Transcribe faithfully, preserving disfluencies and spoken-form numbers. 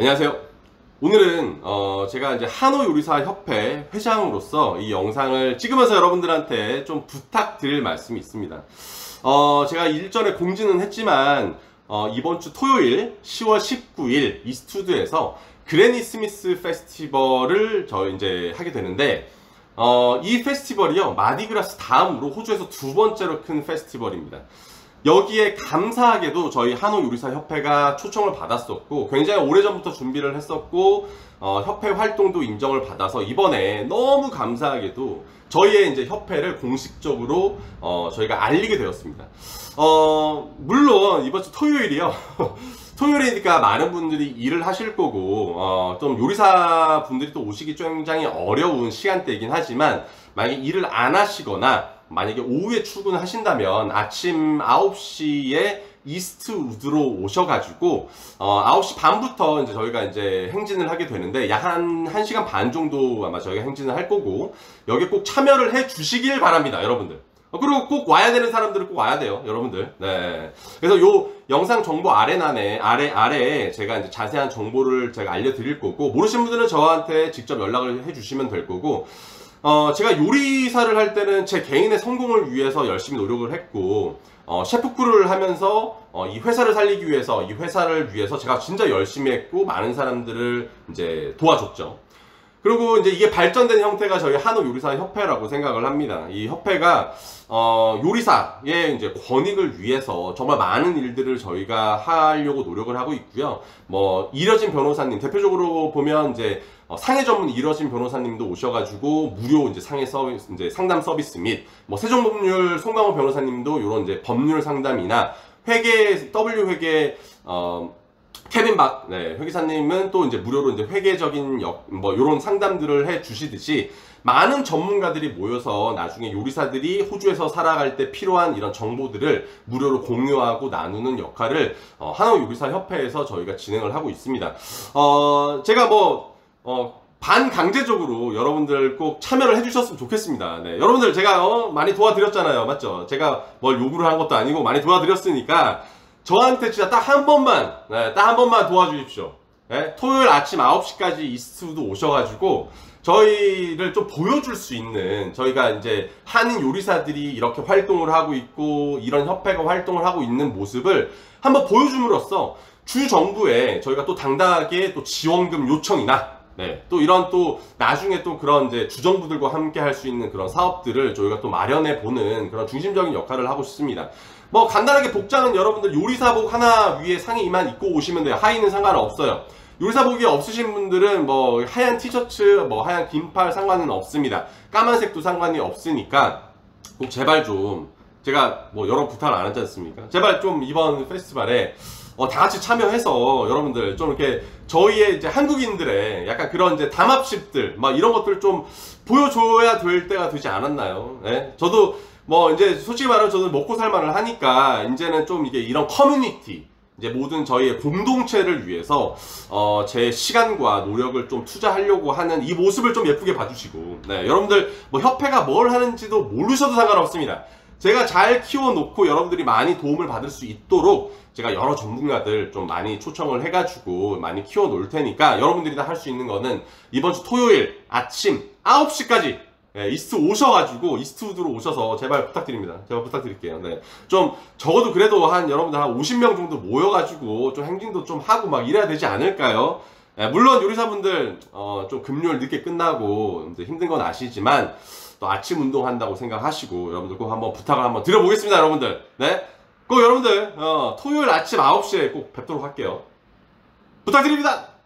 안녕하세요. 오늘은 어 제가 이제 한호요리사협회 회장으로서 이 영상을 찍으면서 여러분들한테 좀 부탁드릴 말씀이 있습니다. 어 제가 일전에 공지는 했지만 어 이번 주 토요일 시월 십구일 이스투드에서 그래니 스미스 페스티벌을 저 이제 하게 되는데, 어 이 페스티벌이요, 마디그라스 다음으로 호주에서 두 번째로 큰 페스티벌입니다. 여기에 감사하게도 저희 한호요리사협회가 초청을 받았었고 굉장히 오래전부터 준비를 했었고 어, 협회 활동도 인정을 받아서 이번에 너무 감사하게도 저희의 이제 협회를 공식적으로 어, 저희가 알리게 되었습니다. 어, 물론 이번 주 토요일이요 토요일이니까 많은 분들이 일을 하실 거고 어, 좀 요리사 분들이 또 오시기 굉장히 어려운 시간대이긴 하지만, 만약에 일을 안 하시거나 만약에 오후에 출근을 하신다면 아침 아홉 시에 이스트우드로 오셔가지고 어, 아홉시 반부터 이제 저희가 이제 행진을 하게 되는데, 약 한 한 시간 반 정도 아마 저희가 행진을 할 거고, 여기에 꼭 참여를 해 주시길 바랍니다, 여러분들. 그리고 꼭 와야 되는 사람들은 꼭 와야 돼요, 여러분들. 네. 그래서 요 영상 정보 아래란에, 아래, 아래에 제가 이제 자세한 정보를 제가 알려드릴 거고, 모르신 분들은 저한테 직접 연락을 해 주시면 될 거고, 어, 제가 요리사를 할 때는 제 개인의 성공을 위해서 열심히 노력을 했고, 어, 셰프크루를 하면서, 어, 이 회사를 살리기 위해서, 이 회사를 위해서 제가 진짜 열심히 했고, 많은 사람들을 이제 도와줬죠. 그리고 이제 이게 발전된 형태가 저희 한호요리사협회라고 생각을 합니다. 이 협회가, 어, 요리사의 이제 권익을 위해서 정말 많은 일들을 저희가 하려고 노력을 하고 있고요. 뭐, 이려진 변호사님, 대표적으로 보면 이제, 어, 상해 전문 이러진 변호사님도 오셔가지고 무료 이제 상해 서비스, 이제 상담 서비스 및 뭐 세종법률 송강호 변호사님도 이런 이제 법률 상담이나 회계 W 회계 어 케빈 박 네, 회계사님은 또 이제 무료로 이제 회계적인 역, 뭐 이런 상담들을 해 주시듯이, 많은 전문가들이 모여서 나중에 요리사들이 호주에서 살아갈 때 필요한 이런 정보들을 무료로 공유하고 나누는 역할을 어, 한호요리사협회에서 저희가 진행을 하고 있습니다. 어 제가 뭐 어, 반강제적으로 여러분들 꼭 참여를 해주셨으면 좋겠습니다. 네, 여러분들 제가 어, 많이 도와드렸잖아요, 맞죠? 제가 뭘 요구를 한 것도 아니고 많이 도와드렸으니까 저한테 진짜 딱 한 번만, 네, 딱 한 번만 도와주십시오. 네, 토요일 아침 아홉시까지 이스트우드 오셔가지고 저희를 좀 보여줄 수 있는, 저희가 이제 한인 요리사들이 이렇게 활동을 하고 있고 이런 협회가 활동을 하고 있는 모습을 한번 보여줌으로써 주 정부에 저희가 또 당당하게 또 지원금 요청이나, 네, 또 이런 또 나중에 또 그런 이제 주정부들과 함께 할 수 있는 그런 사업들을 저희가 또 마련해 보는 그런 중심적인 역할을 하고 싶습니다. 뭐 간단하게 복장은 여러분들 요리사복 하나 위에 상의만 입고 오시면 돼요. 하의는 상관없어요. 요리사복이 없으신 분들은 뭐 하얀 티셔츠, 뭐 하얀 긴팔 상관은 없습니다. 까만색도 상관이 없으니까 꼭 제발 좀, 제가 뭐 여러 부탁을 안 하지 않습니까? 제발 좀 이번 페스티벌에 어, 다 같이 참여해서 여러분들 좀 이렇게 저희의 이제 한국인들의 약간 그런 이제 담합식들 막 이런 것들 좀 보여줘야 될 때가 되지 않았나요? 네? 저도 뭐 이제 솔직히 말하면 저는 먹고 살만을 하니까 이제는 좀 이게 이런 커뮤니티, 이제 모든 저희의 공동체를 위해서 어, 제 시간과 노력을 좀 투자하려고 하는 이 모습을 좀 예쁘게 봐주시고, 네, 여러분들 뭐 협회가 뭘 하는지도 모르셔도 상관없습니다. 제가 잘 키워놓고 여러분들이 많이 도움을 받을 수 있도록 제가 여러 전문가들 좀 많이 초청을 해가지고 많이 키워놓을 테니까, 여러분들이 다 할 수 있는 거는 이번 주 토요일 아침 아홉시까지 네, 이스트 오셔가지고 이스트우드로 오셔서 제발 부탁드립니다. 제발 부탁드릴게요. 네, 좀 적어도 그래도 한 여러분들 한 오십명 정도 모여가지고 좀 행진도 좀 하고 막 이래야 되지 않을까요? 네, 물론 요리사분들 어, 좀 금요일 늦게 끝나고 이제 힘든 건 아시지만, 또 아침 운동한다고 생각하시고 여러분들 꼭 한번 부탁을 한번 드려보겠습니다, 여러분들. 네, 꼭 여러분들 어, 토요일 아침 아홉시에 꼭 뵙도록 할게요. 부탁드립니다.